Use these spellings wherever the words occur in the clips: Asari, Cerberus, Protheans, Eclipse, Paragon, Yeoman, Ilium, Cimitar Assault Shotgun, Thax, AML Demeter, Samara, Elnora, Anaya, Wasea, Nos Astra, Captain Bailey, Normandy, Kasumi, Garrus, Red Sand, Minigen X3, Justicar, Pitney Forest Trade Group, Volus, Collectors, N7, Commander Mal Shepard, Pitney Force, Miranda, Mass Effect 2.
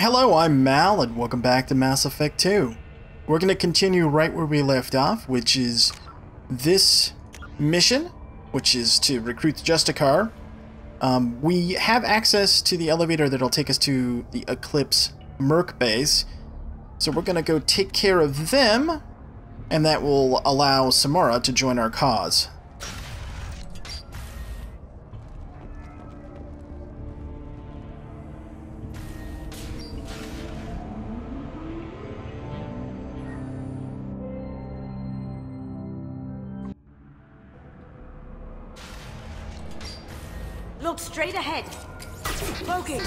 Hello, I'm Mal, and welcome back to Mass Effect 2. We're going to continue right where we left off, which is this mission, which is to recruit the Justicar. We have access to the elevator that'll take us to the Eclipse Merc base, so we're going to go take care of them, and that will allow Samara to join our cause. Look straight ahead. Smoking.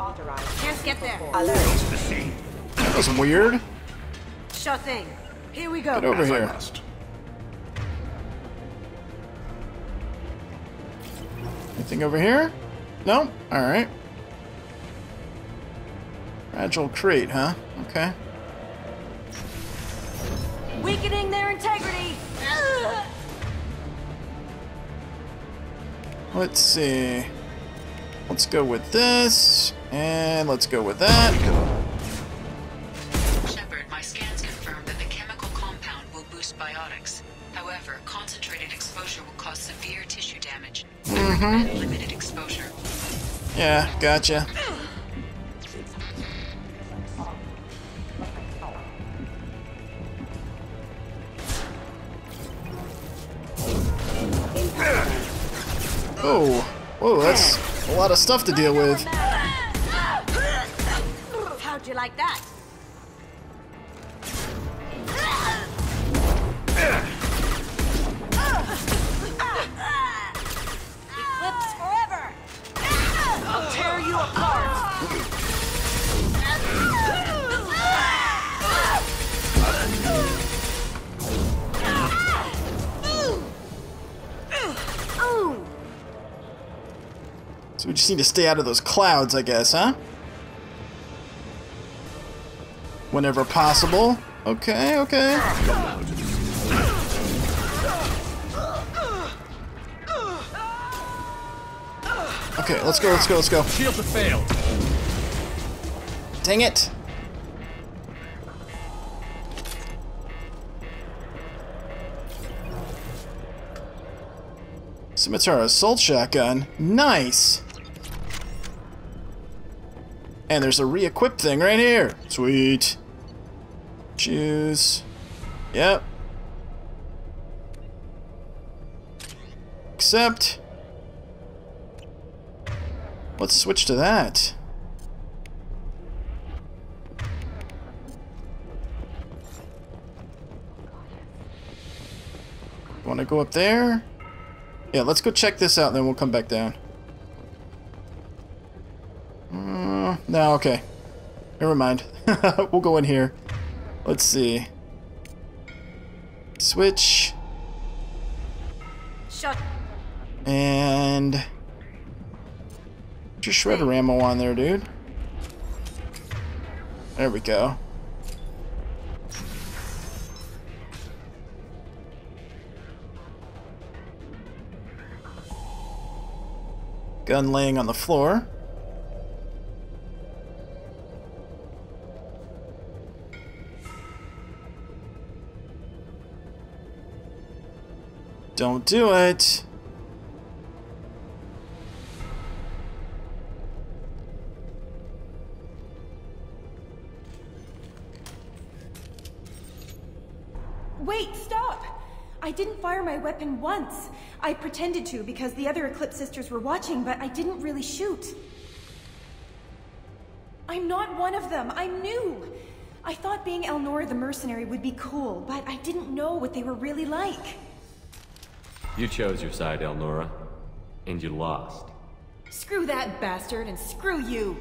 Authorized. Can't get there. Alert. That was weird. Sure thing. Here we go. Get over here. Anything over here? No? Alright. Fragile crate, huh? Okay. Weakening their integrity. Ugh. Let's see. Let's go with this, and let's go with that. Shepard, my scans confirm that the chemical compound will boost biotics. However, concentrated exposure will cause severe tissue damage. Mm-hmm. Limited exposure. Yeah, gotcha. Oh, whoa, that's a lot of stuff to deal with. How'd you like that? Eclipse forever! I'll tear you apart! Ooh! So we just need to stay out of those clouds, I guess, huh? Whenever possible. Okay, okay. Okay, let's go, let's go, let's go. Shields have failed. Dang it. Cimitar Assault Shotgun. Nice. And there's a re-equip thing right here. Sweet. Choose. Yep. Accept. Let's switch to that. Want to go up there? Yeah, let's go check this out, and then we'll come back down. No, okay. Never mind. We'll go in here. Let's see. Switch. Shut. And put your shredder ammo on there, dude. There we go. Gun laying on the floor. Don't do it. Wait, stop! I didn't fire my weapon once. I pretended to because the other Eclipse sisters were watching, but I didn't really shoot. I'm not one of them. I'm new. I thought being Elnora the mercenary would be cool, but I didn't know what they were really like. You chose your side, Elnora, and you lost. Screw that bastard, and screw you.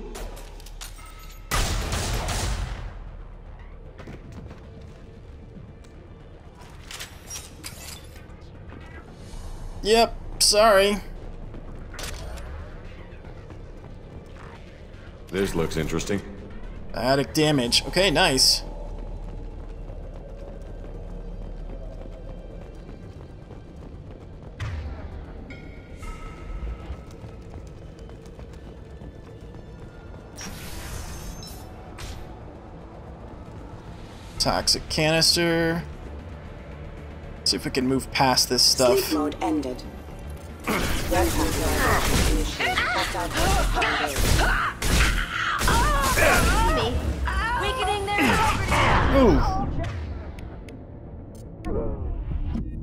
Yep, sorry. This looks interesting. Biotic damage. Okay, nice. Toxic canister. See if we can move past this stuff. Sleep mode ended.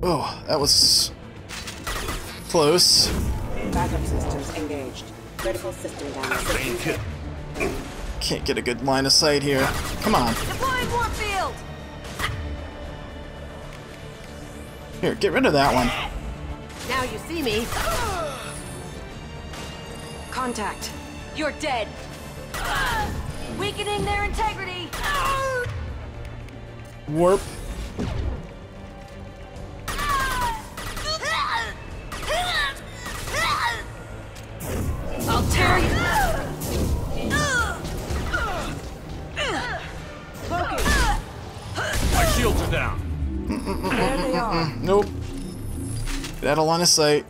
Oh, that was close. Backup systems engaged. Critical system damage. Can't get a good line of sight here. Come on. Deploying warp field. Here, get rid of that one. Now you see me. Contact. You're dead. Weakening their integrity. Warp. I'll tear you. Focus. My shields are down. There they are. Nope. Get out of line of sight.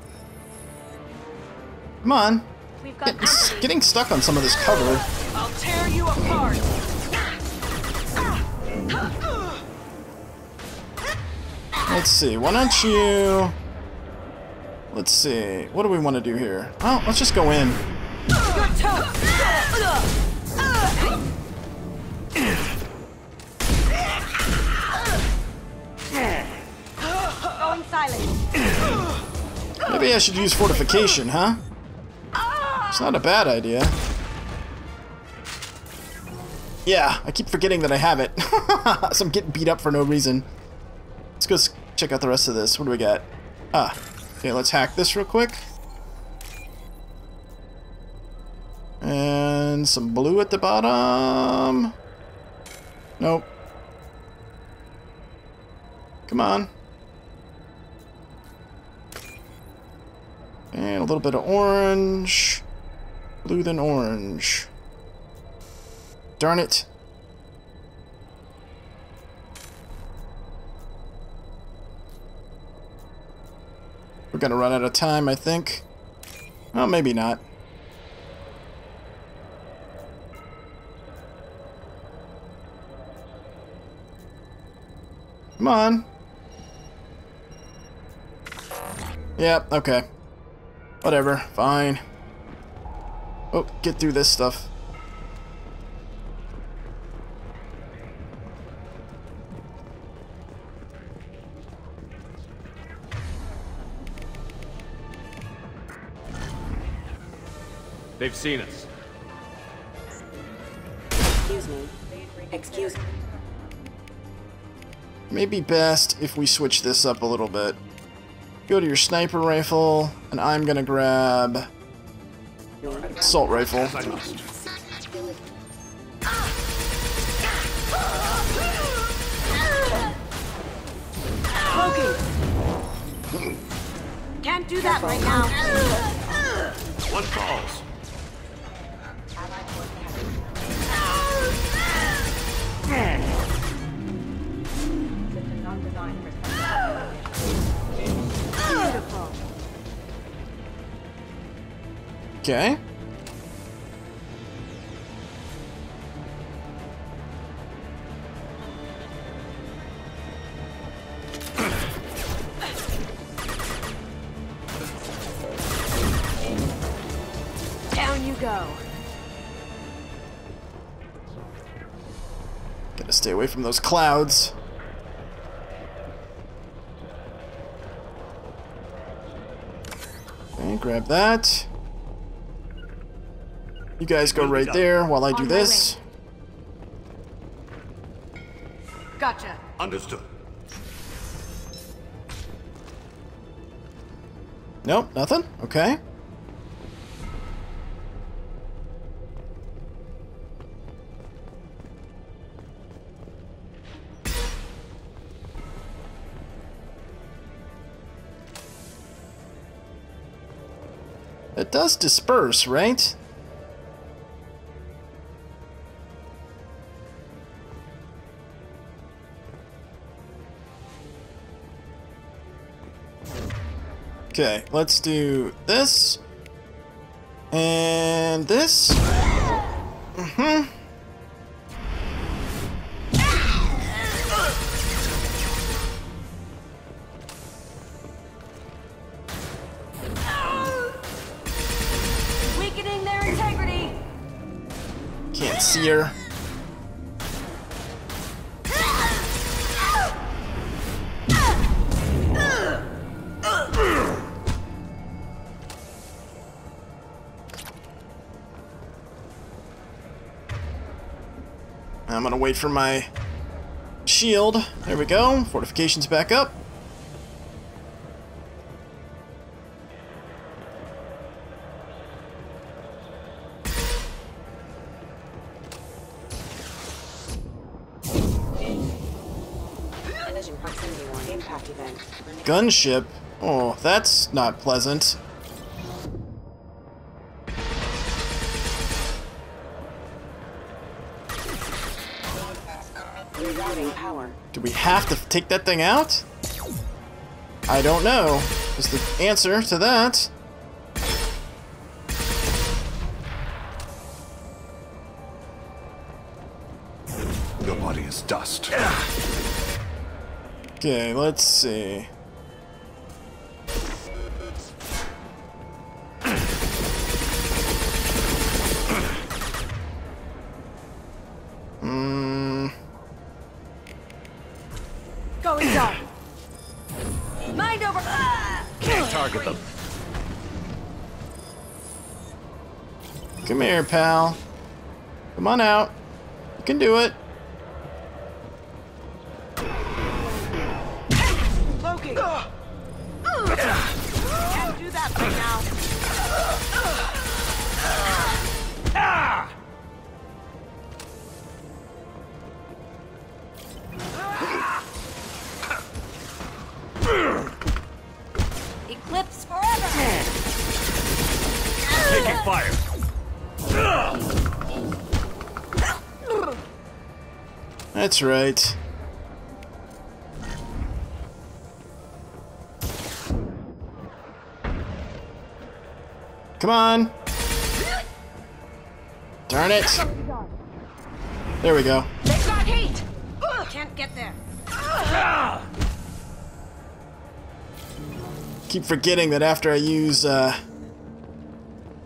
Come on. We've got getting stuck on some of this cover. I'll tear you apart. Let's see. Why don't you? Let's see. What do we want to do here? Oh, let's just go in. Maybe I should use fortification, huh? It's not a bad idea. Yeah, I keep forgetting that I have it. So I'm getting beat up for no reason. Let's go check out the rest of this. What do we got? Ah, okay, let's hack this real quick. And some blue at the bottom. Nope. Come on. And a little bit of orange. Blue then orange. Darn it. We're gonna run out of time, I think. Well, maybe not. Come on. Yep, okay. Whatever, fine. Oh, get through this stuff. They've seen us. Excuse me. Excuse me. Maybe best if we switch this up a little bit. Go to your sniper rifle, and I'm gonna grab assault rifle. Okay. Can't do that right now. One falls. Beautiful. Okay. Down you go. Gotta stay away from those clouds. Grab that. You guys go right there while I do this. Gotcha. Understood. Nope, nothing. Okay. It does disperse, right? Okay, let's do this. And this. Mm-hmm. Can't see her. I'm gonna wait for my shield. There we go. Fortifications back up. Gunship? Oh, that's not pleasant. Do we have to take that thing out? I don't know, is the answer to that. Your body is dust. Okay, let's see. Come here, pal. Come on out. You can do it. Eclipse forever. Taking fire. That's right. Come on. Darn it. There we go. They got heat. Can't get there. Keep forgetting that after I use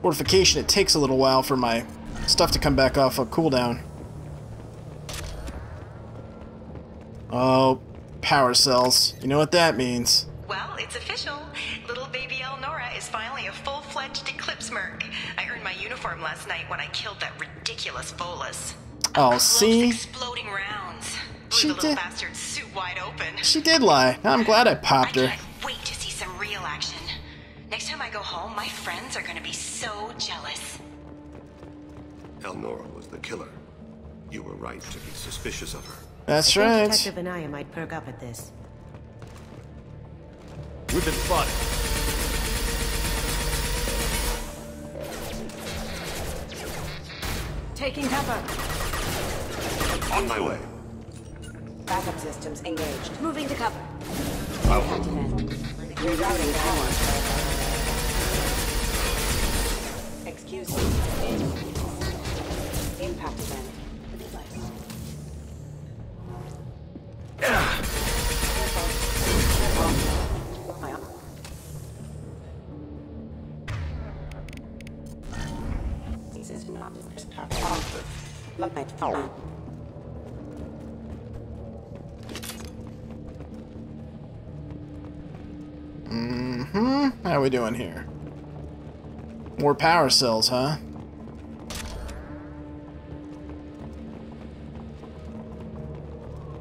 fortification, it takes a little while for my stuff to come back off a cooldown. Oh, power cells. You know what that means. Well, it's official. Little baby Elnora is finally a full-fledged Eclipse merc. I earned my uniform last night when I killed that ridiculous Volus. Oh, see? Exploding rounds. Blew the little bastard's suit wide open. She did lie. I'm glad I popped her. I can't wait to see some real action. Next time I go home, my friends are going to be so jealous. Elnora was the killer. You were right to be suspicious of her. That's right. Detective Anaya might perk up at this. We've been spotted. Taking cover. On my way. Backup systems engaged. Moving to cover. I'll hunt it. Rerouting power. Excuse me. Impact event. How are we doing here? More power cells, huh?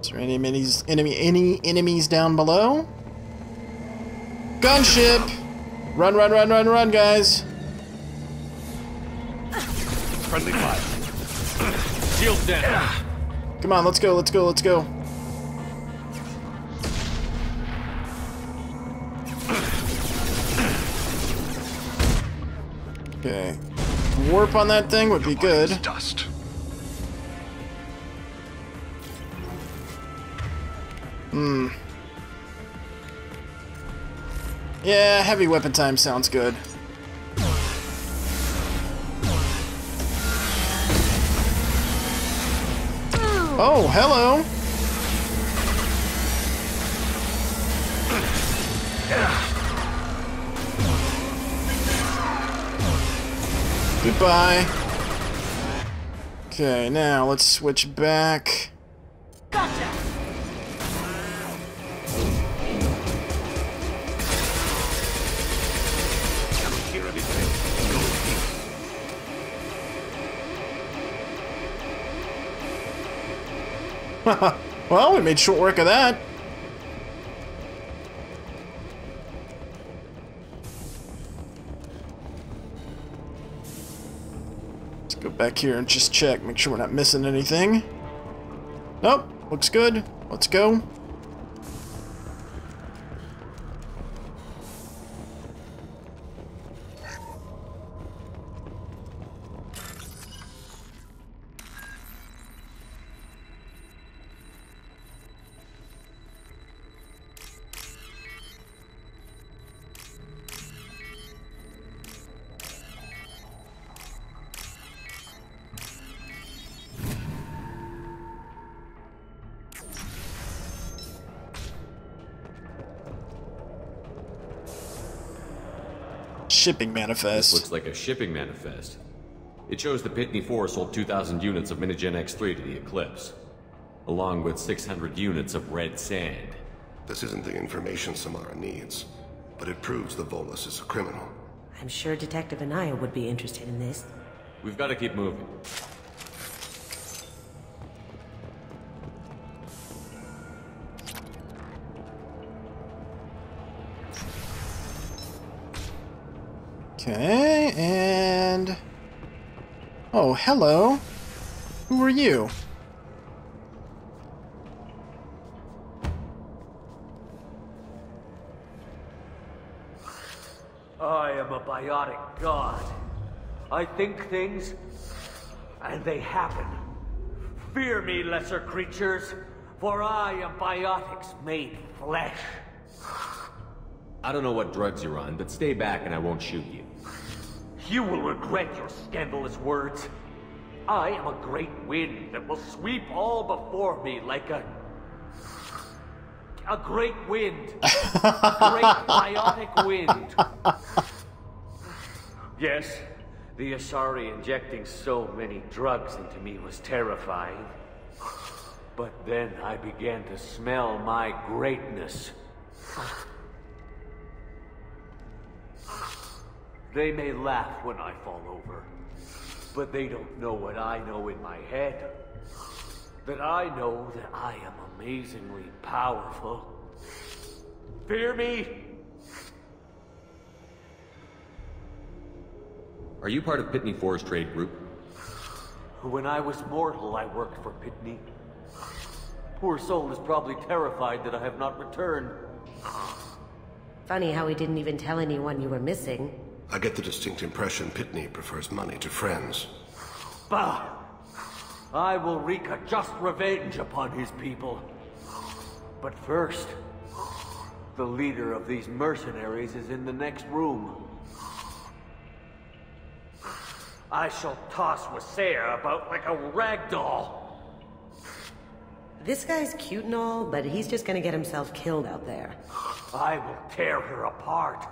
Is there any enemies down below? Gunship! Run, run, run, run, run, guys! Friendly fire. Shield down. Come on, let's go, let's go, let's go. Okay. Warp on that thing would be good. Dust. Hmm. Yeah, heavy weapon time sounds good. Oh, hello! Goodbye. Okay, now let's switch back. Gotcha. Well, we made short work of that. Let's go back here and just check, make sure we're not missing anything. Nope, looks good. Let's go. Shipping manifest. This looks like a shipping manifest. It shows the Pitney Force sold 2,000 units of Minigen X3 to the Eclipse, along with 600 units of Red Sand. This isn't the information Samara needs, but it proves the Volus is a criminal. I'm sure Detective Anaya would be interested in this. We've got to keep moving. Okay, and... oh, hello. Who are you? I am a biotic god. I think things, and they happen. Fear me, lesser creatures, for I am biotics made flesh. I don't know what drugs you're on, but stay back and I won't shoot you. You will regret your scandalous words. I am a great wind that will sweep all before me like a great wind. A great biotic wind. Yes, the Asari injecting so many drugs into me was terrifying. But then I began to smell my greatness. They may laugh when I fall over, but they don't know what I know in my head. That I know that I am amazingly powerful. Fear me! Are you part of Pitney Forest Trade Group? When I was mortal, I worked for Pitney. Poor soul is probably terrified that I have not returned. Funny how he didn't even tell anyone you were missing. I get the distinct impression Pitney prefers money to friends. Bah! I will wreak a just revenge upon his people. But first, the leader of these mercenaries is in the next room. I shall toss Wasea about like a rag doll. This guy's cute and all, but he's just gonna get himself killed out there. I will tear her apart.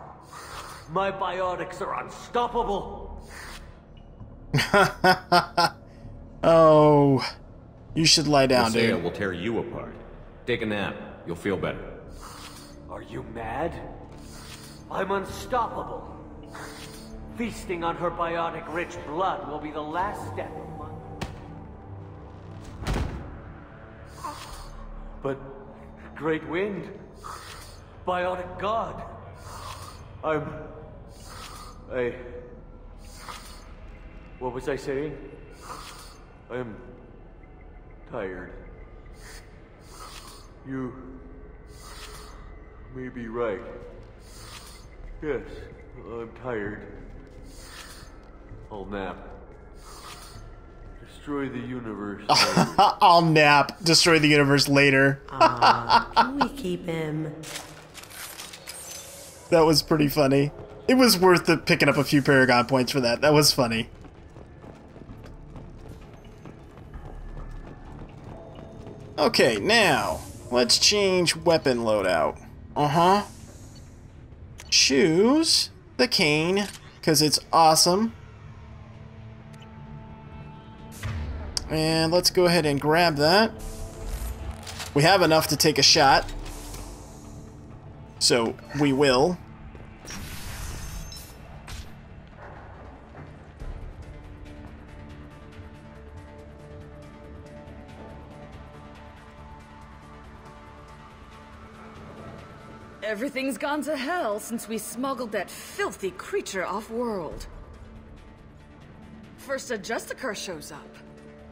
My biotics are unstoppable. Oh, you should lie down, dude. Wasea will tear you apart. Take a nap. You'll feel better. Are you mad? I'm unstoppable. Feasting on her biotic-rich blood will be the last step of my... But, Great Wind, biotic god, what was I saying? I'm tired. You may be right. Yes, I'm tired. I'll nap. Destroy the universe. I'll nap. Destroy the universe later. Can we keep him? That was pretty funny. It was worth it picking up a few Paragon points for that. That was funny. Okay, now, let's change weapon loadout. Uh-huh. Choose the cane, because it's awesome. And let's go ahead and grab that. We have enough to take a shot, so we will. Everything's gone to hell since we smuggled that filthy creature off-world. First a Justicar shows up,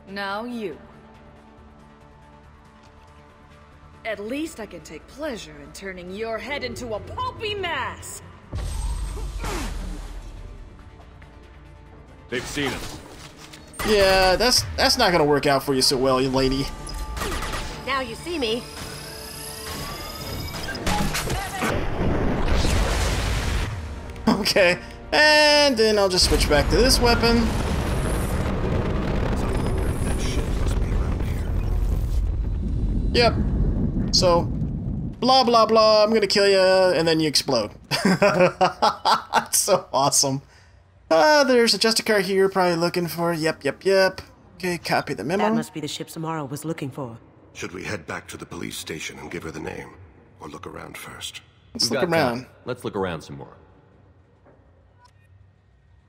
now you. At least I can take pleasure in turning your head into a pulpy mass! They've seen us. Yeah, that's not gonna work out for you so well, you lady. Now you see me. Okay, and then I'll just switch back to this weapon. Yep. So, blah blah blah, I'm gonna kill you, and then you explode. That's so awesome. There's a Justicar here, probably looking for, yep. Okay, copy the memo. That must be the ship Samara was looking for. Should we head back to the police station and give her the name? Or look around first? Let's look around. Let's look around some more.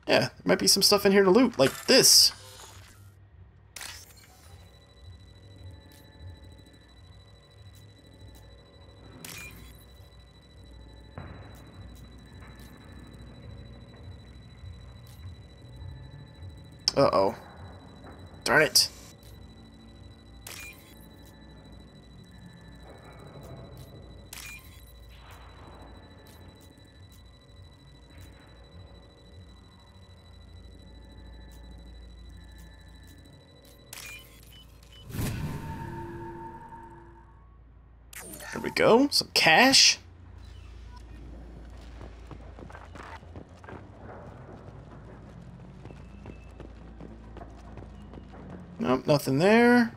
Yeah, there might be some stuff in here to loot, like this. Uh-oh. Darn it. There we go, some cash. Nope, nothing there.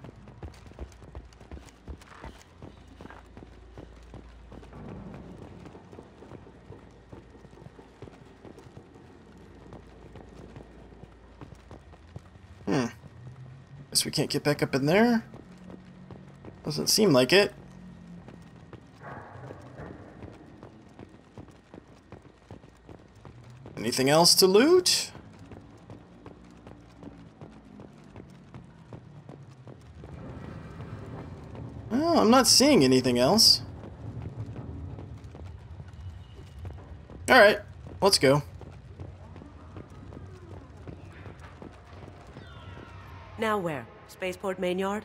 Guess we can't get back up in there. Doesn't seem like it. Anything else to loot? Oh, I'm not seeing anything else. Alright, let's go. Now where? Spaceport main yard?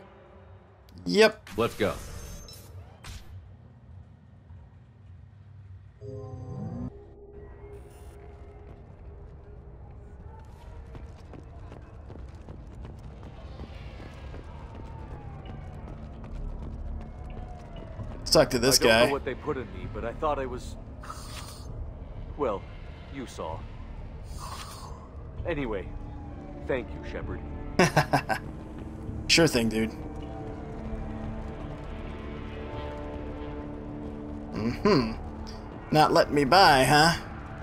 Yep. Let's go. Talk to this guy. I don't know what they put in me, but I thought I was... Well, you saw. Anyway, thank you, Shepard. Sure thing, dude. Not letting me by, huh?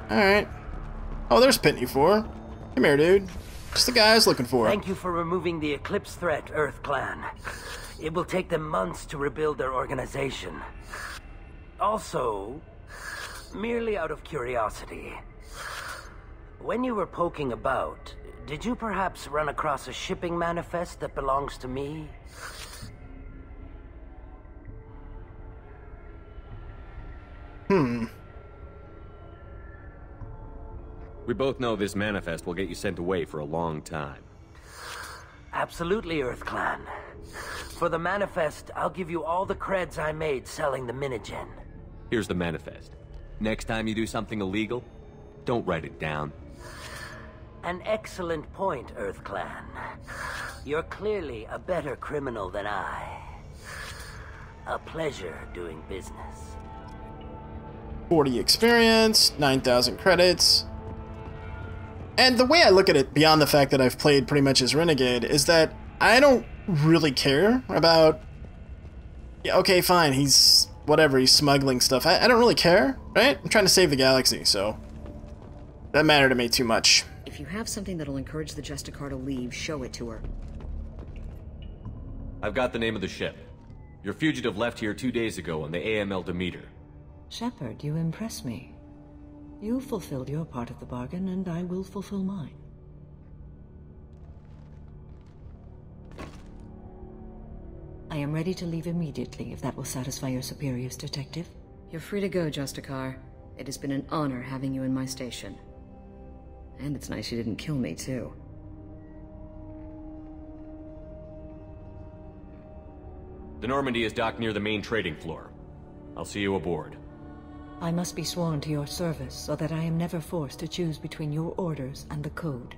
Alright. Oh, there's Pitney Force. Come here, dude. It's the guy I was looking for. Thank you for removing the Eclipse threat, Earth Clan. It will take them months to rebuild their organization. Also, merely out of curiosity, when you were poking about, did you perhaps run across a shipping manifest that belongs to me? We both know this manifest will get you sent away for a long time. Absolutely, Earth Clan. For the manifest, I'll give you all the creds I made selling the Minigen. Here's the manifest. Next time you do something illegal, don't write it down. An excellent point, Earth Clan. You're clearly a better criminal than I. A pleasure doing business. 40 experience, 9,000 credits. And the way I look at it, beyond the fact that I've played pretty much as Renegade, is that I don't really care about... Yeah, okay, fine, he's... whatever, he's smuggling stuff. I don't really care, right? I'm trying to save the galaxy, so... that mattered to me too much. If you have something that'll encourage the Justicar to leave, show it to her. I've got the name of the ship. Your fugitive left here 2 days ago on the AML Demeter. Shepard, you impress me. You fulfilled your part of the bargain, and I will fulfill mine. I am ready to leave immediately, if that will satisfy your superiors, Detective. You're free to go, Justicar. It has been an honor having you in my station. And it's nice you didn't kill me, too. The Normandy is docked near the main trading floor. I'll see you aboard. I must be sworn to your service, so that I am never forced to choose between your orders and the Code.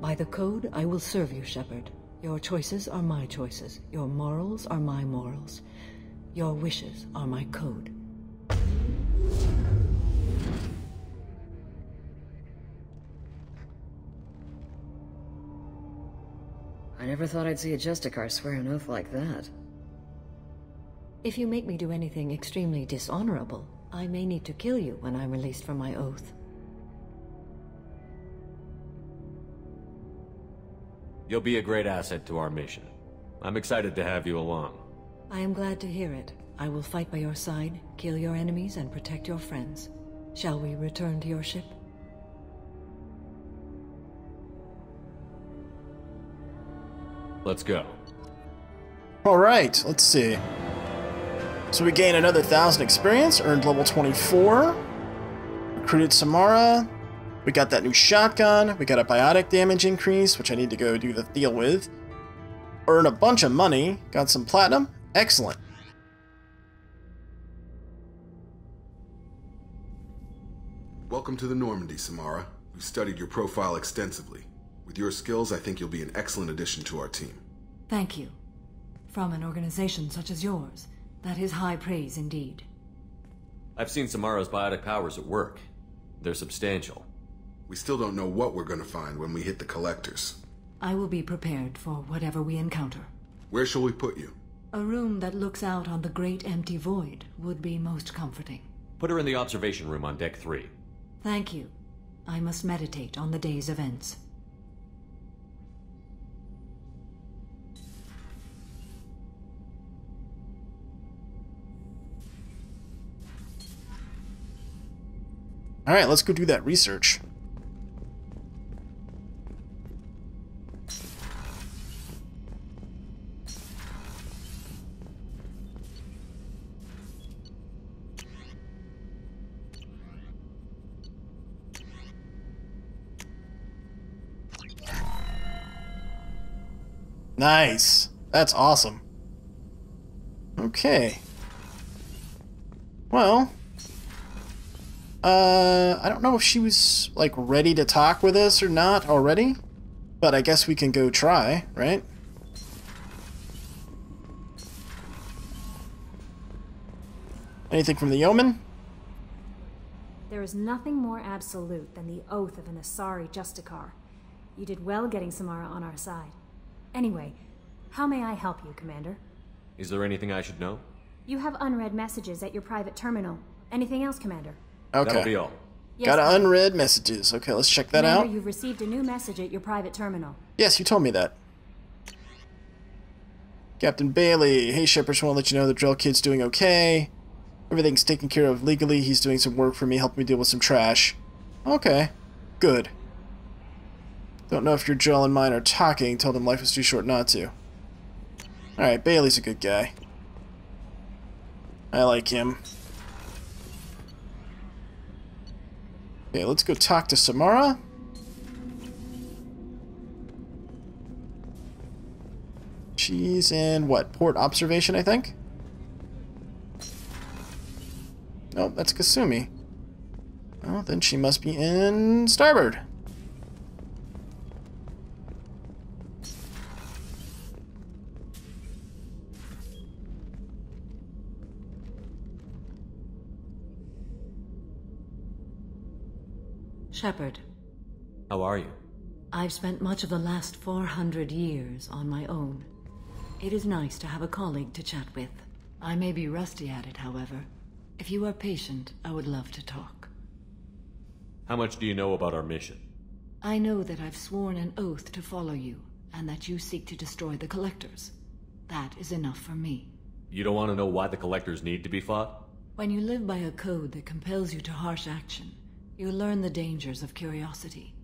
By the Code, I will serve you, Shepard. Your choices are my choices. Your morals are my morals. Your wishes are my code. I never thought I'd see a Justicar swear an oath like that. If you make me do anything extremely dishonorable, I may need to kill you when I'm released from my oath. You'll be a great asset to our mission. I'm excited to have you along. I am glad to hear it. I will fight by your side, kill your enemies, and protect your friends. Shall we return to your ship? Let's go. Alright, let's see. So we gain another 1,000 experience, earned level 24, recruited Samara. We got that new shotgun, we got a biotic damage increase, which I need to go do the deal with. Earn a bunch of money, got some platinum, excellent. Welcome to the Normandy, Samara. We've studied your profile extensively. With your skills, I think you'll be an excellent addition to our team. Thank you. From an organization such as yours, that is high praise indeed. I've seen Samara's biotic powers at work. They're substantial. We still don't know what we're going to find when we hit the Collectors. I will be prepared for whatever we encounter. Where shall we put you? A room that looks out on the great empty void would be most comforting. Put her in the observation room on Deck 3. Thank you. I must meditate on the day's events. Alright, let's go do that research. Nice. That's awesome. Okay. Well, I don't know if she was, like, ready to talk with us or not already, but I guess we can go try, right? Anything from the Yeoman? There is nothing more absolute than the oath of an Asari Justicar. You did well getting Samara on our side. Anyway, how may I help you, Commander? Is there anything I should know? You have unread messages at your private terminal. Anything else, Commander? Okay. That'll be all. Yes, got unread messages. Okay, let's check that out. You've received a new message at your private terminal. Yes, you told me that. Captain Bailey. Hey, Shepard, just want to let you know the drill kid's doing okay. Everything's taken care of legally. He's doing some work for me, helping me deal with some trash. Okay. Good. Don't know if your drill and mine are talking. Told him life was too short not to. Alright, Bailey's a good guy. I like him. Okay, let's go talk to Samara. She's in, what, port observation, I think? Nope, that's Kasumi. Well, then she must be in starboard. Shepard. How are you? I've spent much of the last 400 years on my own. It is nice to have a colleague to chat with. I may be rusty at it, however. If you are patient, I would love to talk. How much do you know about our mission? I know that I've sworn an oath to follow you, and that you seek to destroy the Collectors. That is enough for me. You don't want to know why the Collectors need to be fought? When you live by a code that compels you to harsh action, you learn the dangers of curiosity.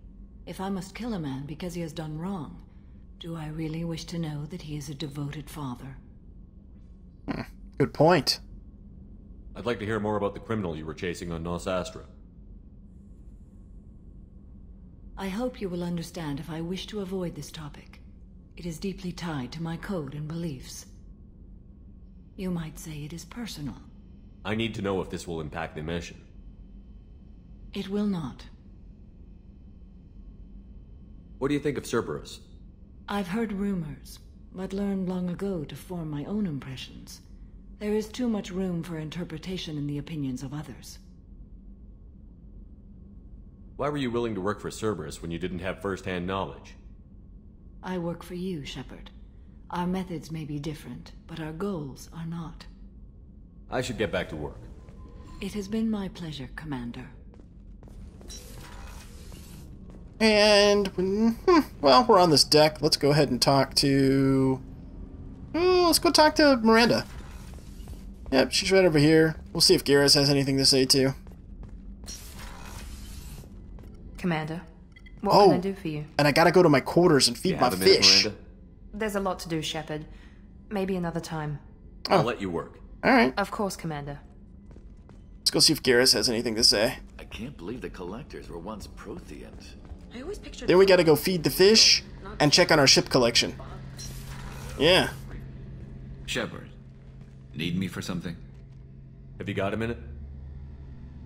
If I must kill a man because he has done wrong, do I really wish to know that he is a devoted father? Good point. I'd like to hear more about the criminal you were chasing on Nos Astra. I hope you will understand if I wish to avoid this topic. It is deeply tied to my code and beliefs. You might say it is personal. I need to know if this will impact the mission. It will not. What do you think of Cerberus? I've heard rumors, but learned long ago to form my own impressions. There is too much room for interpretation in the opinions of others. Why were you willing to work for Cerberus when you didn't have first-hand knowledge? I work for you, Shepard. Our methods may be different, but our goals are not. I should get back to work. It has been my pleasure, Commander. And, well, we're on this deck. Let's go ahead and talk to... let's go talk to Miranda. Yep, she's right over here. We'll see if Garrus has anything to say, too. Commander, what can I do for you? And I gotta go to my quarters and feed my fish. Miranda? There's a lot to do, Shepard. Maybe another time. I'll let you work. Alright. Of course, Commander. Let's go see if Garrus has anything to say. I can't believe the Collectors were once Protheans. I always pictured then we gotta go feed the fish and check on our ship collection. Yeah. Shepard, need me for something? Have you got a minute?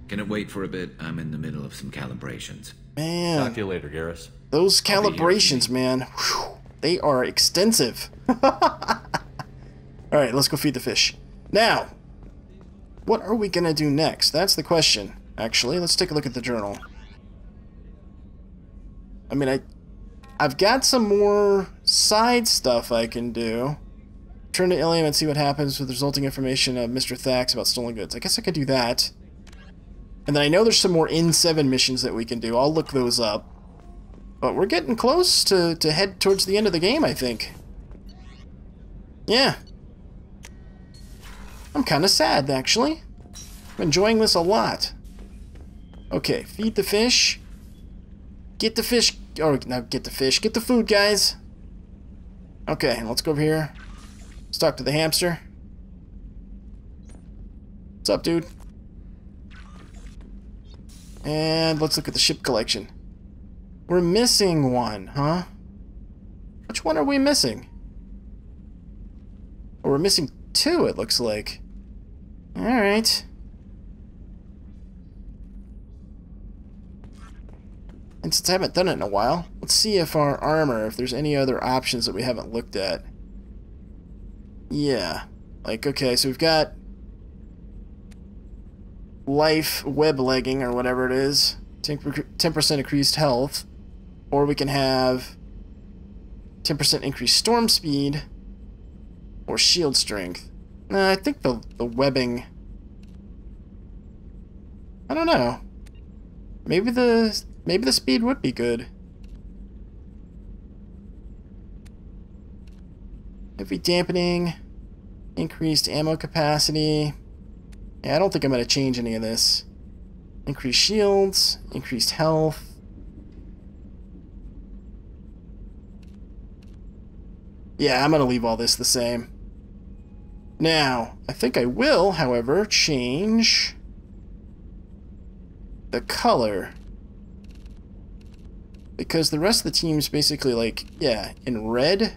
Can it wait for a bit? I'm in the middle of some calibrations. Man. Talk to you later, Garrus. Those calibrations, man. Whew, they are extensive. Alright, let's go feed the fish. Now, what are we going to do next? That's the question, actually. Let's take a look at the journal. I mean, I've got some more side stuff I can do. Turn to Ilium and see what happens with resulting information of Mr. Thax about stolen goods. I guess I could do that. And then I know there's some more N7 missions that we can do. I'll look those up. But we're getting close to head towards the end of the game, I think. Yeah. I'm kind of sad, actually. I'm enjoying this a lot. Okay, feed the fish. Get the fish. Oh, no, get the fish. Get the food, guys. Okay, let's go over here. Let's talk to the hamster. What's up, dude? And let's look at the ship collection. We're missing one, huh? Which one are we missing? Oh, we're missing two, it looks like. Alright. And since I haven't done it in a while, let's see if our armor, if there's any other options that we haven't looked at. Yeah. Like, okay, so we've got... life web legging or whatever it is, 10% increased health, or we can have 10% increased storm speed or shield strength. I think the webbing, I don't know, maybe the speed would be good. Heavy dampening, increased ammo capacity. Yeah, I don't think I'm going to change any of this. Increased shields, increased health. Yeah, I'm going to leave all this the same. Now, I think I will, however, change the color. Because the rest of the team's basically like, yeah, in red.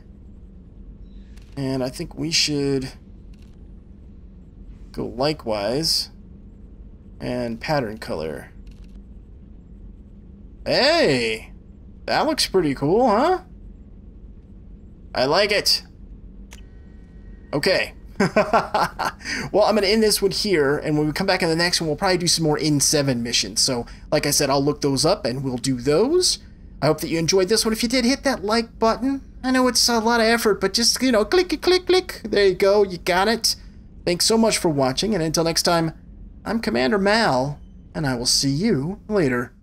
And I think we should... go likewise, and pattern color. Hey! That looks pretty cool, huh? I like it! Okay. Well, I'm going to end this one here, and when we come back in the next one, we'll probably do some more N7 missions. So, like I said, I'll look those up, and we'll do those. I hope that you enjoyed this one. If you did, hit that like button. I know it's a lot of effort, but just, you know, click. There you go. You got it. Thanks so much for watching, and until next time, I'm Commander Mal, and I will see you later.